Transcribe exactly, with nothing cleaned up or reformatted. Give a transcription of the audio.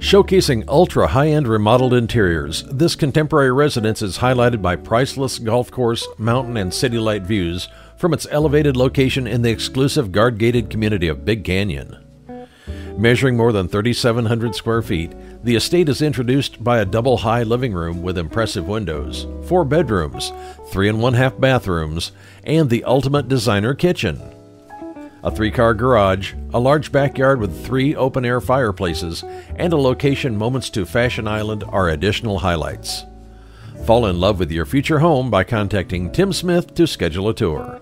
Showcasing ultra high-end remodeled interiors, this contemporary residence is highlighted by priceless golf course, mountain, and city light views from its elevated location in the exclusive guard-gated community of Big Canyon. Measuring more than three thousand seven hundred square feet, the estate is introduced by a double-high living room with impressive windows, four bedrooms, three and one-half bathrooms, and the ultimate designer kitchen. A three-car garage, a large backyard with three open-air fireplaces, and a location moments to Fashion Island are additional highlights. Fall in love with your future home by contacting Tim Smith to schedule a tour.